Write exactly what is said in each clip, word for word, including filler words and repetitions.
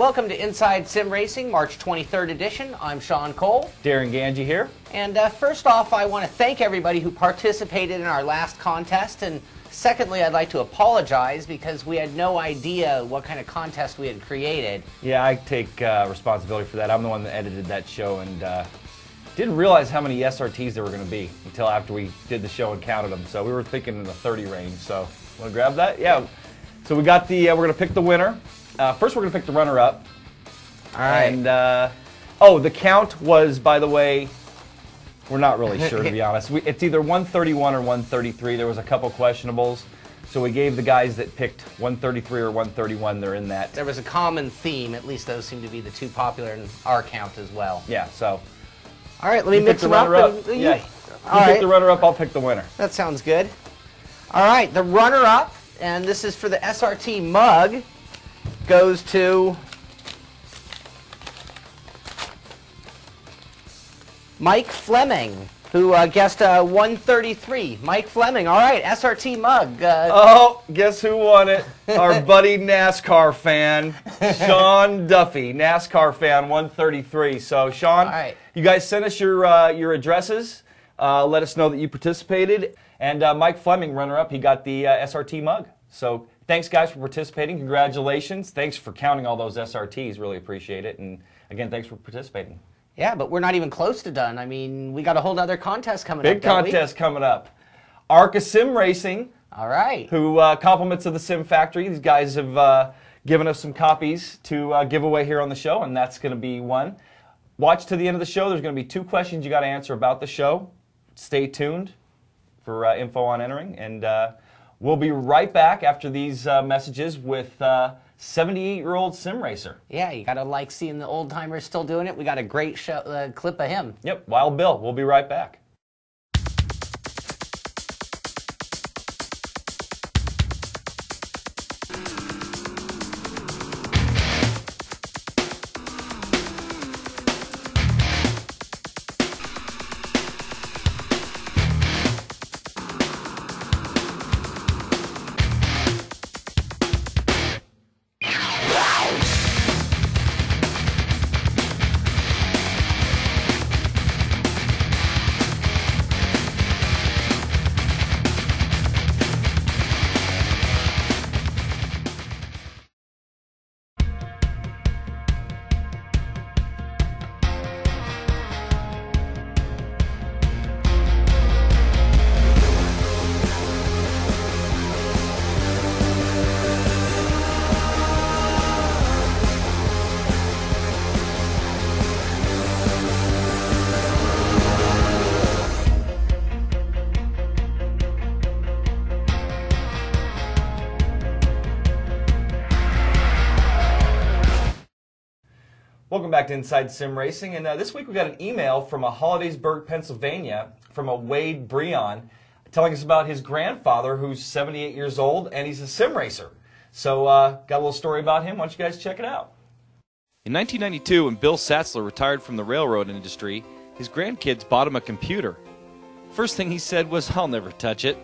Welcome to Inside Sim Racing, March twenty-third edition. I'm Sean Cole. Darren Ganji here. And uh, first off, I want to thank everybody who participated in our last contest. And secondly, I'd like to apologize because we had no idea what kind of contest we had created. Yeah, I take uh, responsibility for that. I'm the one that edited that show and uh, didn't realize how many S R Ts there were going to be until after we did the show and counted them. So we were thinking in the thirty range. So want to grab that? Yeah. So we got the, uh, we're going to pick the winner. Uh, first, we're going to pick the runner-up. All right. And, uh, oh, the count was, by the way, we're not really sure, to be honest. We, it's either one thirty-one or one thirty-three. There was a couple questionables. So we gave the guys that picked one thirty-three or one thirty-one, they're in that. There was a common theme. At least those seem to be the two popular in our count as well. Yeah, so. All right, let me mix them up. up. And, yeah. All you right. pick the runner-up, I'll pick the winner. That sounds good. All right, the runner-up, and this is for the S R T mug, goes to Mike Fleming, who uh, guessed uh, one thirty-three. Mike Fleming, all right, S R T mug. Uh, oh, guess who won it? Our buddy NASCAR fan, Sean Duffy, NASCAR fan, one thirty-three. So, Sean, all right. You guys sent us your, uh, your addresses. Uh, let us know that you participated. And uh, Mike Fleming, runner-up, he got the uh, S R T mug. So, thanks, guys, for participating. Congratulations. Thanks for counting all those S R Ts. Really appreciate it. And, again, thanks for participating. Yeah, but we're not even close to done. I mean, we got a whole other contest coming up. Big contest coming up. Arca Sim Racing. All right. Who uh, compliments of the Sim Factory. These guys have uh, given us some copies to uh, give away here on the show, and that's going to be one. Watch to the end of the show. There's going to be two questions you got to answer about the show. Stay tuned for uh, info on entering, and uh, we'll be right back after these uh, messages with seventy-eight-year-old uh, sim racer. Yeah, you gotta like seeing the old-timers still doing it. We got a great show, uh, clip of him. Yep, Wild Bill. We'll be right back. Welcome back to Inside Sim Racing, and uh, this week we got an email from a Hollidaysburg, Pennsylvania, from a Wade Breon, telling us about his grandfather, who's seventy-eight years old, and he's a sim racer. So, uh, got a little story about him. Why don't you guys check it out? In nineteen ninety-two, when Bill Satzler retired from the railroad industry, his grandkids bought him a computer. First thing he said was, "I'll never touch it."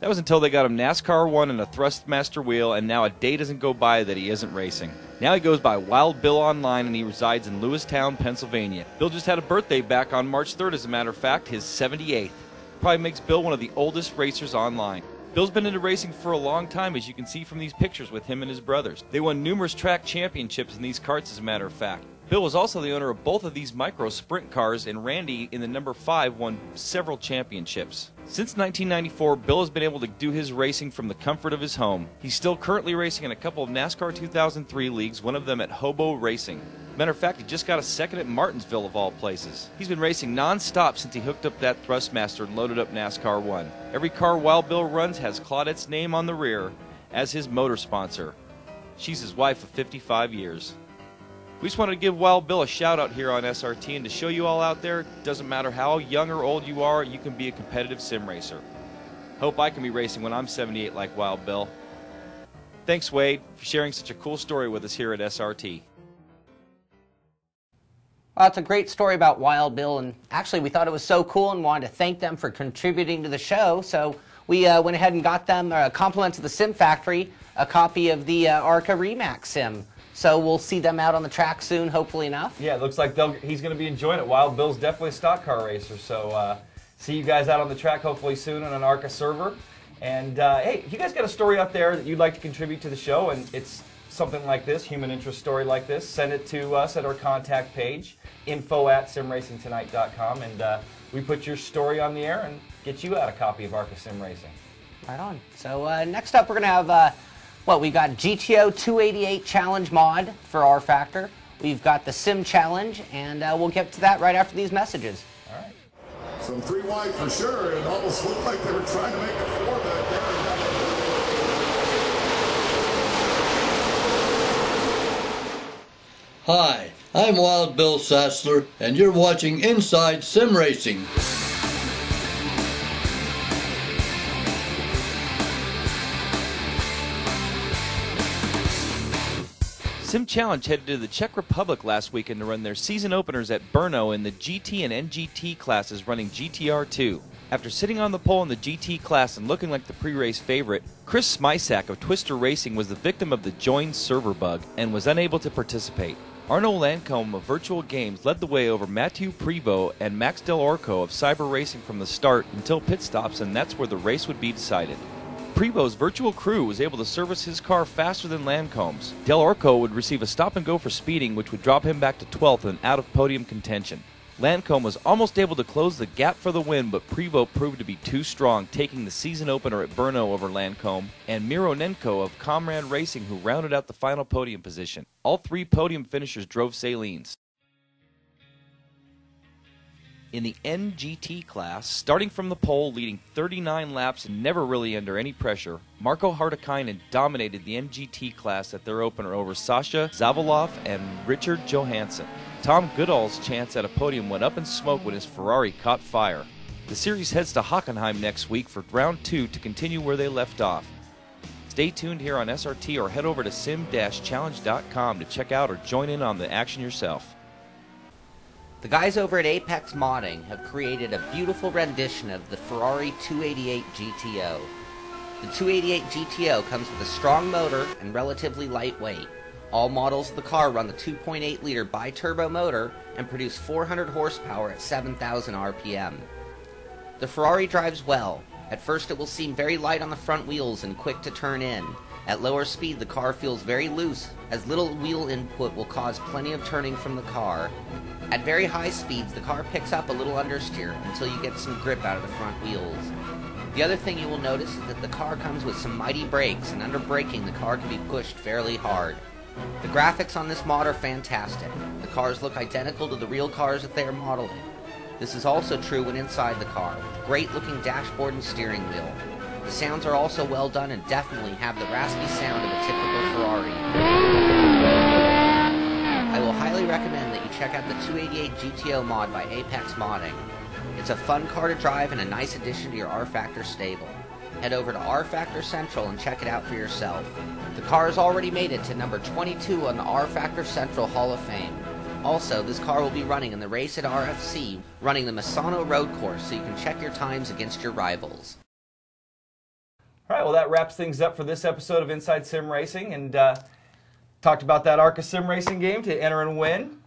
That was until they got him NASCAR one and a Thrustmaster wheel, and now a day doesn't go by that he isn't racing. Now he goes by Wild Bill online, and he resides in Lewistown, Pennsylvania. Bill just had a birthday back on March third, as a matter of fact, his seventy-eighth. Probably makes Bill one of the oldest racers online. Bill's been into racing for a long time, as you can see from these pictures with him and his brothers. They won numerous track championships in these carts, as a matter of fact. Bill was also the owner of both of these micro sprint cars, and Randy, in the number five, won several championships. Since nineteen ninety-four, Bill has been able to do his racing from the comfort of his home. He's still currently racing in a couple of NASCAR two thousand three leagues, one of them at Hobo Racing. Matter of fact, he just got a second at Martinsville, of all places. He's been racing non-stop since he hooked up that Thrustmaster and loaded up NASCAR one. Every car Wild Bill runs has Claudette's name on the rear as his motor sponsor. She's his wife of fifty-five years. We just wanted to give Wild Bill a shout-out here on S R T, and to show you all out there, doesn't matter how young or old you are, you can be a competitive sim racer. Hope I can be racing when I'm seventy-eight like Wild Bill. Thanks, Wade, for sharing such a cool story with us here at S R T. Well, it's a great story about Wild Bill, and actually we thought it was so cool and wanted to thank them for contributing to the show, so we uh, went ahead and got them, uh, compliments of the Sim Factory, a copy of the uh, Arca Remax Sim. So we'll see them out on the track soon, hopefully enough. Yeah, it looks like they'll, he's going to be enjoying it. Wild Bill's definitely a stock car racer, so uh, see you guys out on the track hopefully soon on an ARCA server. And uh, hey, if you guys got a story out there that you'd like to contribute to the show, and it's something like this, human interest story like this, send it to us at our contact page, info at sim racing tonight dot com, and uh, we put your story on the air and get you out a copy of ARCA Sim Racing. Right on. So uh, next up we're going to have... Uh, Well, we got G T O two eighty-eight Challenge Mod for R-Factor. We've got the Sim Challenge, and uh, we'll get to that right after these messages. All right. So three wide for sure. It almost looked like they were trying to make it four back there. Hi, I'm Wild Bill Satzler, and you're watching Inside Sim Racing. Sim Challenge headed to the Czech Republic last weekend to run their season openers at Brno in the G T and N G T classes running G T R two. After sitting on the pole in the G T class and looking like the pre-race favorite, Chris Smysak of Twister Racing was the victim of the joined server bug and was unable to participate. Arnold Lancome of Virtual Games led the way over Mathieu Prévost and Max Del Orco of Cyber Racing from the start until pit stops, and that's where the race would be decided. Prévost's virtual crew was able to service his car faster than Lancome's. Del Orco would receive a stop-and-go for speeding, which would drop him back to twelfth and out of podium contention. Lancome was almost able to close the gap for the win, but Prévost proved to be too strong, taking the season opener at Brno over Lancome, and Mironenko of Comrade Racing, who rounded out the final podium position. All three podium finishers drove Salines. In the N G T class, starting from the pole, leading thirty-nine laps and never really under any pressure, Marco Hardikainen dominated the N G T class at their opener over Sasha Zavalov and Richard Johansson. Tom Goodall's chance at a podium went up in smoke when his Ferrari caught fire. The series heads to Hockenheim next week for round two to continue where they left off. Stay tuned here on S R T or head over to sim dash challenge dot com to check out or join in on the action yourself. The guys over at Apex Modding have created a beautiful rendition of the Ferrari two eighty-eight G T O. The two eighty-eight G T O comes with a strong motor and relatively lightweight. All models of the car run the two point eight liter bi-turbo motor and produce four hundred horsepower at seven thousand R P M. The Ferrari drives well. At first it will seem very light on the front wheels and quick to turn in. At lower speed the car feels very loose, as little wheel input will cause plenty of turning from the car. At very high speeds, the car picks up a little understeer until you get some grip out of the front wheels. The other thing you will notice is that the car comes with some mighty brakes, and under braking the car can be pushed fairly hard. The graphics on this mod are fantastic. The cars look identical to the real cars that they are modeling. This is also true when inside the car, with great looking dashboard and steering wheel. The sounds are also well done and definitely have the raspy sound of a typical Ferrari. I will highly recommend that you check out the two eighty-eight G T O mod by Apex Modding. It's a fun car to drive and a nice addition to your R-Factor stable. Head over to R-Factor Central and check it out for yourself. The car has already made it to number twenty-two on the R-Factor Central Hall of Fame. Also, this car will be running in the race at R F C, running the Misano Road Course, so you can check your times against your rivals. All right, well that wraps things up for this episode of Inside Sim Racing, and uh, talked about that ARCA Sim Racing game to enter and win.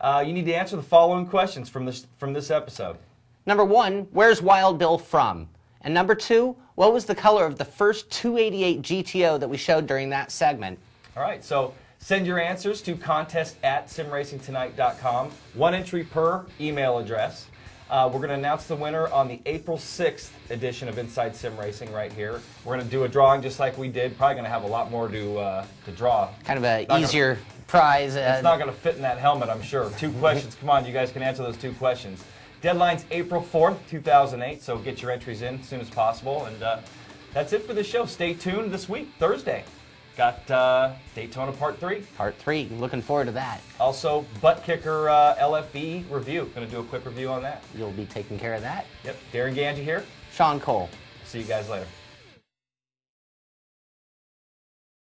Uh, you need to answer the following questions from this, from this episode. Number one, where's Wild Bill from? And number two, what was the color of the first two eighty-eight G T O that we showed during that segment? All right, so send your answers to contest at sim racing tonight dot com, one entry per email address. Uh, we're going to announce the winner on the April sixth edition of Inside Sim Racing right here. We're going to do a drawing just like we did. Probably going to have a lot more to, uh, to draw. Kind of an easier gonna, prize. Uh, it's not going to fit in that helmet, I'm sure. Two questions. Come on, you guys can answer those two questions. Deadline's April fourth, two thousand eight, so get your entries in as soon as possible. And uh, that's it for the show. Stay tuned this week, Thursday. Got uh, Daytona Part three. Part three. Looking forward to that. Also, Butt Kicker uh, L F B review. Going to do a quick review on that. You'll be taking care of that. Yep. Darren Ganji here. Sean Cole. See you guys later.